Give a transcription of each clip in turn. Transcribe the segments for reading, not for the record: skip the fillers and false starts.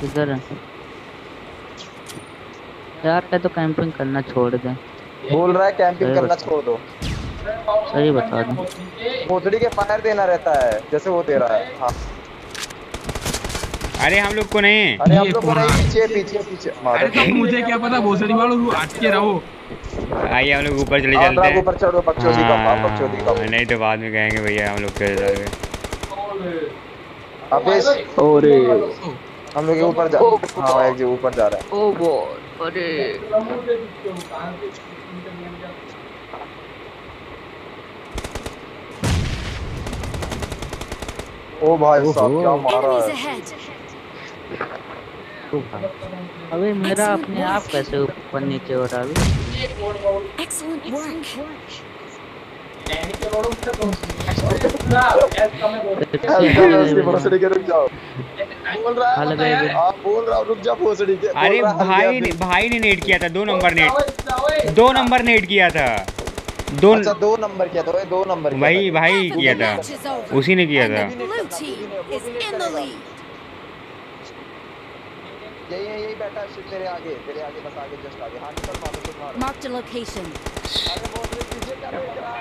किधर है यार? मैं तो कैंपिंग करना छोड़ दे। बोल रहा है कैंपिंग करना छोड़ दो। सही बता दो। पोथड़ी के फायर देना रहता है जैसे वो दे रहा है। हाँ। अरे हम लोग को नहीं। अरे हम लोग को नहीं। पीछे पीछे पीछे। अरे तो मुझे क्या पता भोसड़ी वालों को अटके रहो। आइए हम लोग ऊपर चले चलते हैं। ऊपर चढ़ो बकचोदी का पाप बकचोदी का। नहीं तो बाद में कहेंगे भैया हम लोग के जाएंगे। अबे ओरे हम लोग ऊपर जा। हाँ एक जो ऊपर जा रहा है। ओ बो अरे ओ भाई साहब क्या मारा है। अबे मेरा अपने आप कैसे ऊपर नीचे हो रहा है? अरे भाई ने नेट किया था। 2 नंबर नेट किया था। अच्छा, 2 नंबर किया था। 2 नंबर भाई भाई किया था। उसी ने किया था। यही बैठा तेरे आगे बस आगे जस्ट आगे। हाँ निकल मारो। Mark the location. अरे वो पीछे कर रहा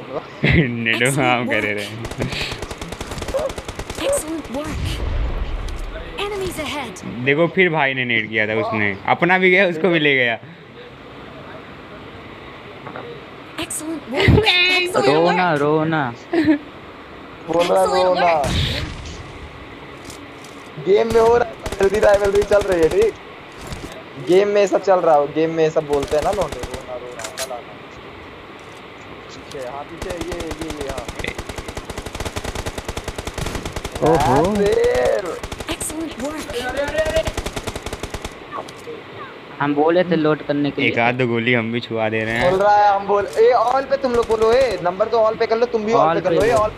है। अरे नेडो हम कर रहे हैं। Excellent work. देखो फिर भाई ने नेट किया था। उसने अपना भी गया उसको भी ले गया। 2 ना गेम में हो रहा है। राइवलरी चल रही है। ठीक गेम में सब चल रहा है। गेम में सब बोलते हैं ना लोग। रोना पीछे। हाँ पीछे ये हाँ। ओहो हम बोले थे लोड करने के लिए। एक आध गोली हम भी छुआ दे रहे हैं। बोल रहा है हम बोल ए ऑल पे तुम लोग बोलो। ए नंबर तो ऑल पे कर लो। तुम भी ऑल पे कर लो। ए ऑल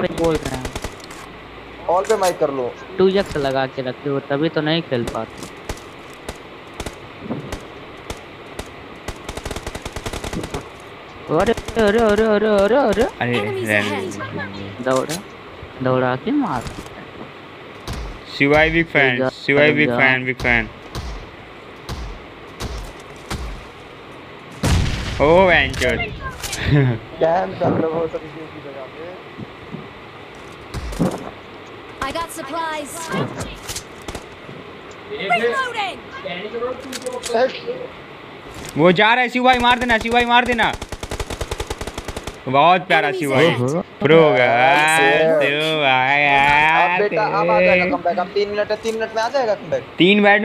पे बोल रहे हैं। ऑल पे माइक कर लो। 2x लगा के रखते हो तभी तो नहीं खेल पाते। अरे अरे अरे अरे अरे अरे अरे दौड़ा के मार। Shivaay big fan. Shivaay big fan. ओ एंकर डैम कर लो। वो सब गेम की जगह पे आई गॉट सप्लाइज। वो जा रहा है। शिवाय मार देना। शिवाय मार देना। बहुत प्यारा शिवाय प्रो अब बेटा आ जाएगा कमबैक। अब 3 मिनट में आ जाएगा कमबैक। 3 मिनट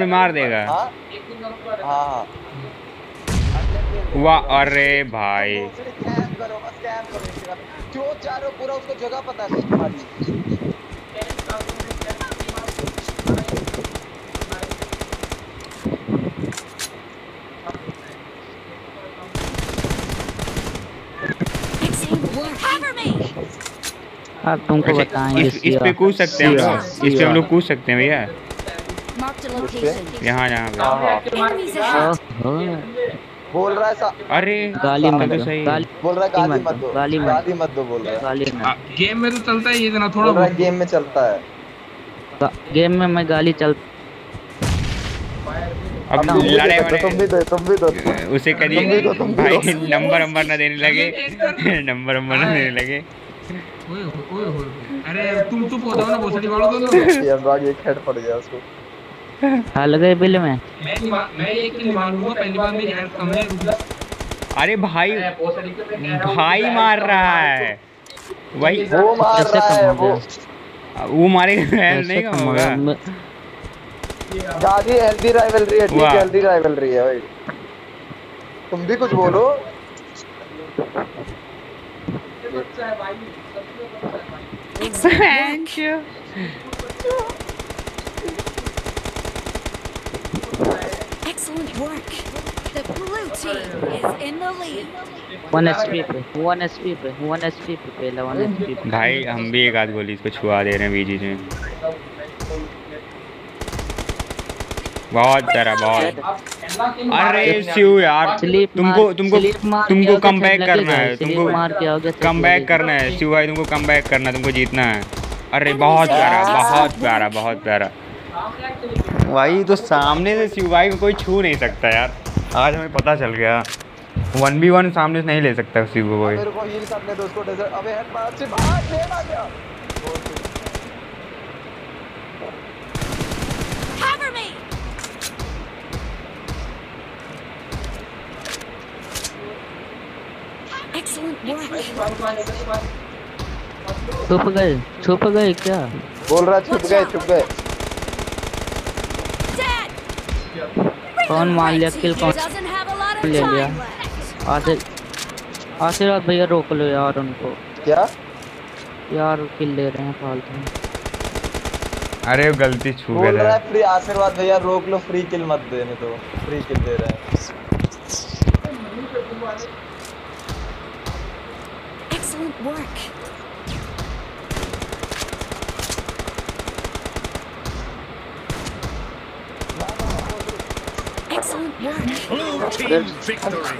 में मार देगा। हाँ वाह। अरे भाई क्यों चारों पूरा उसको जगह पता है। आप तुमको बताएंगे इस पे कूद सकते हैं। इस पे हम लोग कूद सकते हैं भैया। यहाँ बोल रहा है। अरे गाली मत दो। बोल रहा है गाली मत दो। बोल रहा है गेम में तो चलता है ये ना। थोड़ा गेम में चलता है। गेम में मैं गाली चल। अब लड़े तुम भी दो उसे करिए भाई। नंबर ना देने लगे। नंबर ना देने लगे। ओए अरे तुम चुप हो जाओ ना। भोसड़ी वालों को यार भाग। एक हेड पड़ गया उसको। हाल गए बिल में। मैं एक ही मारूंगा। पहली बार मेरी हेड कम है। अरे भाई मार रहा है। वही वो मार रहा है। वो मारेगा हेड नहीं कम होगा। गाड़ी हेल्दी राइवलरी है भाई। तुम भी कुछ बोलो। Thank you. Excellent work. The blue team is in the lead. 1 HP पे पहला 1 HP पे। भाई हम भी एक आध गोली इसको छुआ दे रहे हैं बीजी में। बहुत तेरा बहुत। अरे शिव यार तुमको कमबैक करना है, तुमको कमबैक करना है शिव भाई, तुमको कमबैक करना है, तुमको जीतना है। अरे बहुत प्यारा बहुत प्यारा बहुत प्यारा भाई, तो सामने से शिव भाई को कोई छू नहीं सकता यार, आज हमें पता चल गया। 1v1 सामने से नहीं ले सकता शिव को कोई। छुप गए क्या बोल रहा, छुप गए कौन मान लिया किल, कौन ले लिया। आशीर्वाद भैया रोक लो यार उनको, क्या यार किल ले रहे हैं फालतू। अरे गलती छू गया बोल रहा है, फ्री आशीर्वाद भैया रोक लो, फ्री किल मत देने दो, फ्री किल दे रहे हैं। Blue team victory.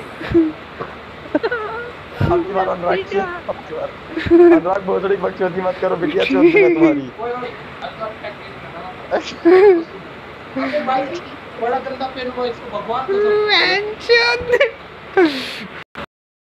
अनुराग भोसड़ी बकचोदी मत करो, बिटिया चोदी है तुम्हारी। बड़ा गंदा पेन वो, इसको भगवान